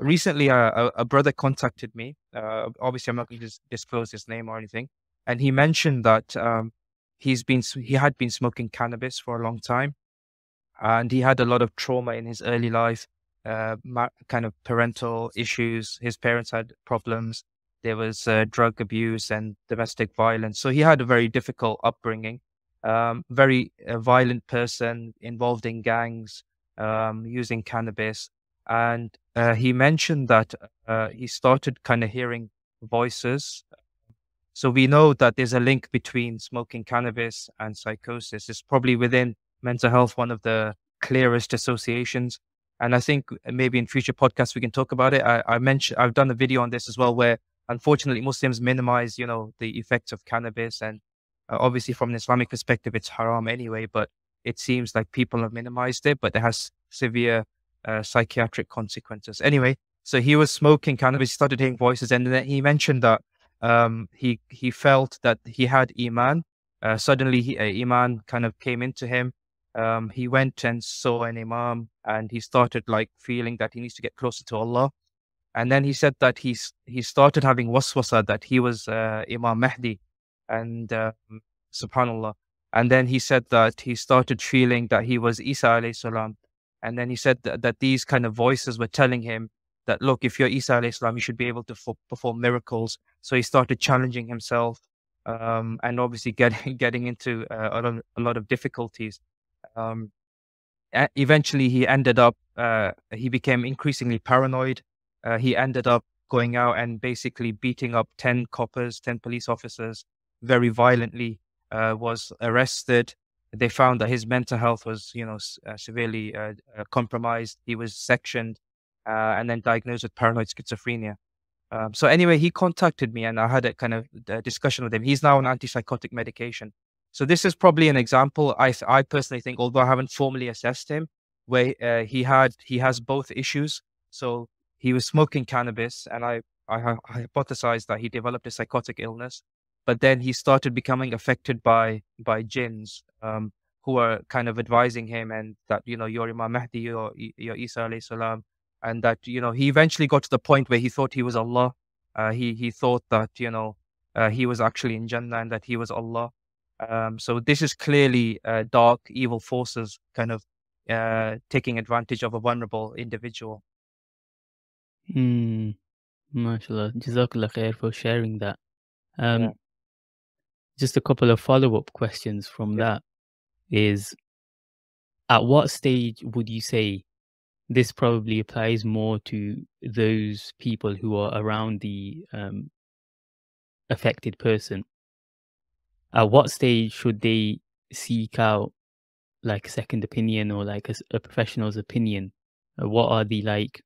recently a brother contacted me. Obviously, I'm not going to disclose his name or anything. And he mentioned that he had been smoking cannabis for a long time, and he had a lot of trauma in his early life, kind of parental issues. His parents had problems. There was drug abuse and domestic violence. So he had a very difficult upbringing. Very violent person, involved in gangs, using cannabis. And he mentioned that he started kind of hearing voices. So we know that there's a link between smoking cannabis and psychosis. It's probably within mental health, one of the clearest associations. And I think maybe in future podcasts, we can talk about it. I've done a video on this as well, where unfortunately Muslims minimize, you know, the effects of cannabis. And obviously from an Islamic perspective, it's haram anyway, but it seems like people have minimized it, but it has severe psychiatric consequences. Anyway, so he was smoking cannabis, started hearing voices, and then he mentioned that he felt that he had Iman. Suddenly Iman kind of came into him. He went and saw an Imam, and he started like feeling that he needs to get closer to Allah. And then he said that he started having waswasa, that he was Imam Mahdi, and subhanallah. And then he said that he started feeling that he was Isa alayhi salam. And then he said that these kind of voices were telling him that, look, if you're Isa alayhi salam, you should be able to perform miracles. So he started challenging himself, and obviously getting into a lot of difficulties. Eventually he ended up, he became increasingly paranoid. He ended up going out and basically beating up 10 coppers, 10 police officers, very violently, was arrested. They found that his mental health was, you know, severely compromised. He was sectioned and then diagnosed with paranoid schizophrenia. So anyway, he contacted me and I had a kind of discussion with him. He's now on antipsychotic medication. So this is probably an example, I personally think, although I haven't formally assessed him, where he has both issues. So he was smoking cannabis, and I hypothesized that he developed a psychotic illness. But then he started becoming affected by jinns, who are kind of advising him, and that, you know, you're Imam Mahdi, you're Isa alayhi salam, and that, you know, he eventually got to the point where he thought he was Allah. He thought that, you know, he was actually in Jannah and that he was Allah. So this is clearly dark, evil forces kind of taking advantage of a vulnerable individual. MashaAllah. JazakAllah khair for sharing that. Yeah. Just a couple of follow-up questions from that is, at what stage would you say this probably applies more to those people who are around the affected person? At what stage should they seek out like a second opinion or like a professional's opinion? What are the like,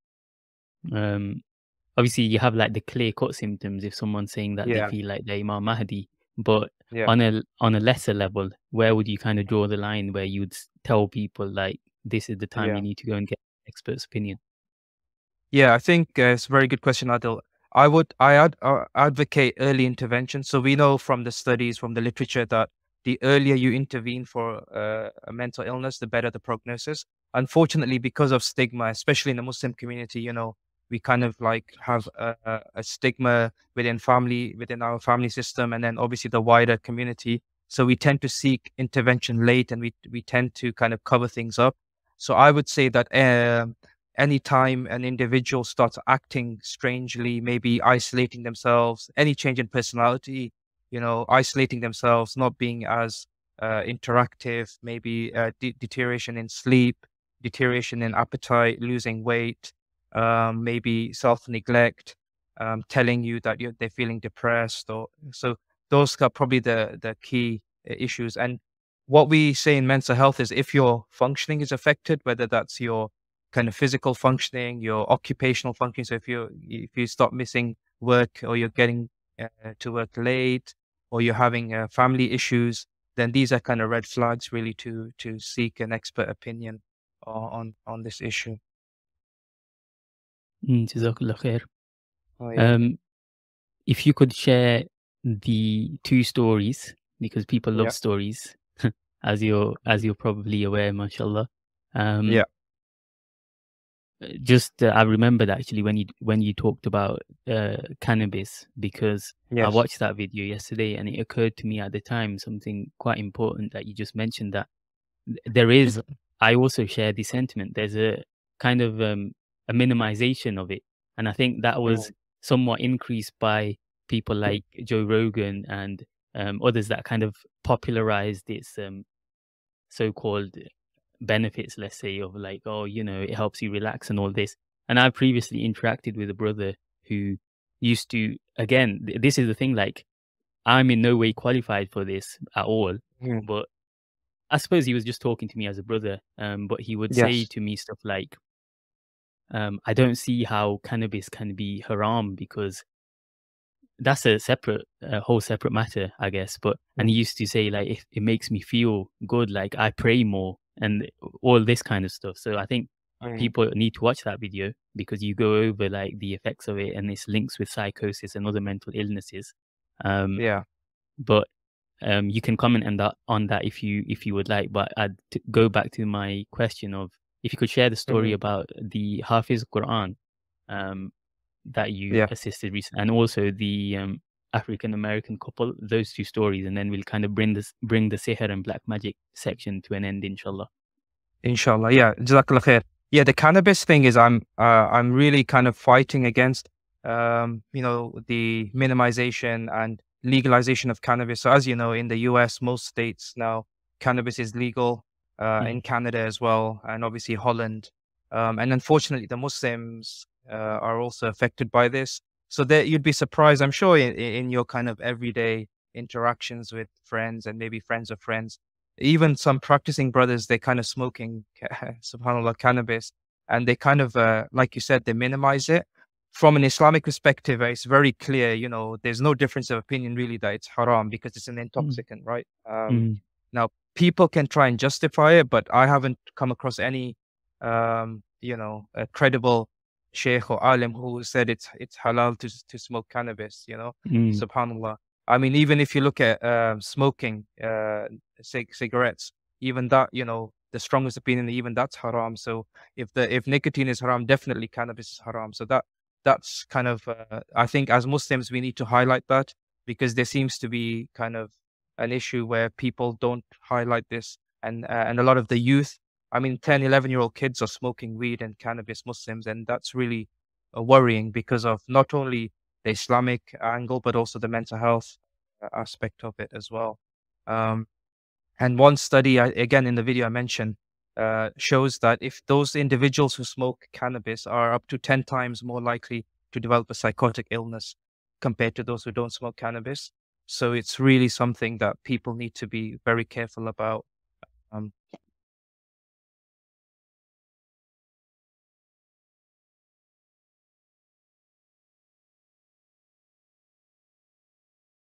obviously you have like the clear cut symptoms if someone's saying that they feel like they're Imam Mahdi, but on a lesser level, where would you kind of draw the line where you'd tell people like, this is the time you need to go and get an expert's opinion? Yeah, I think it's a very good question, Adil. I advocate early intervention. So we know from the studies, from the literature, that the earlier you intervene for a mental illness, the better the prognosis. Unfortunately, because of stigma, especially in the Muslim community, you know, we kind of like have a stigma within family, within our family system, and then obviously the wider community. So we tend to seek intervention late, and we tend to kind of cover things up. So I would say that anytime an individual starts acting strangely, maybe isolating themselves, any change in personality, you know, isolating themselves, not being as interactive, maybe deterioration in sleep, deterioration in appetite, losing weight, maybe self-neglect, telling you that they're feeling depressed, or so those are probably the key issues. And what we say in mental health is, if your functioning is affected, whether that's your kind of physical functioning, your occupational functioning. So if you stop missing work, or you're getting to work late, or you're having family issues, then these are kind of red flags really to seek an expert opinion on this issue. JazakAllah khair. If you could share the two stories, because people love stories, as you're probably aware, mashallah. just I remembered actually when you talked about cannabis, because yes, I watched that video yesterday, and it occurred to me at the time something quite important that you just mentioned, that there is, I also share the sentiment, there's a kind of a minimization of it, and I think that was somewhat increased by people like Joe Rogan and others that kind of popularized its so-called benefits, let's say, of like, oh, you know, it helps you relax and all this. And I previously interacted with a brother who used to, again, this is the thing, like, I'm in no way qualified for this at all, but I suppose he was just talking to me as a brother, but he would say to me stuff like, I don't see how cannabis can be haram, because that's a separate, whole separate matter, I guess. But, and he used to say, like, it makes me feel good, like I pray more and all this kind of stuff. So I think people need to watch that video, because you go over like the effects of it and its links with psychosis and other mental illnesses. But you can comment on that if you would like. But I'd go back to my question of, if you could share the story about the Hafiz Quran that you assisted recently, and also the African-American couple, those two stories, and then we'll kind of bring the sihr and black magic section to an end, inshallah. Inshallah, yeah. Jazakallah khair. Yeah, the cannabis thing is, I'm really kind of fighting against, you know, the minimization and legalization of cannabis. So as you know, in the US, most states now, cannabis is legal, in Canada as well, and obviously Holland. And unfortunately, the Muslims are also affected by this. So that you'd be surprised, I'm sure, in your kind of everyday interactions with friends and maybe friends of friends, even some practicing brothers, they're kind of smoking, subhanAllah, cannabis. And they kind of, like you said, they minimize it. From an Islamic perspective, it's very clear, you know, there's no difference of opinion really that it's haram, because it's an intoxicant, right? Now, people can try and justify it, but I haven't come across any, you know, a credible sheikh or alim who said it's halal to smoke cannabis, you know, subhanAllah. I mean, even if you look at smoking cigarettes, even that, you know, the strongest opinion, even that's haram. So if nicotine is haram, definitely cannabis is haram. So that's kind of, I think as Muslims, we need to highlight that, because there seems to be kind of an issue where people don't highlight this. And a lot of the youth, I mean, 10, 11-year-old kids are smoking weed and cannabis, Muslims, and that's really worrying because of not only the Islamic angle, but also the mental health aspect of it as well. And one study, again, in the video I mentioned, shows that if those individuals who smoke cannabis are up to 10 times more likely to develop a psychotic illness compared to those who don't smoke cannabis. So it's really something that people need to be very careful about.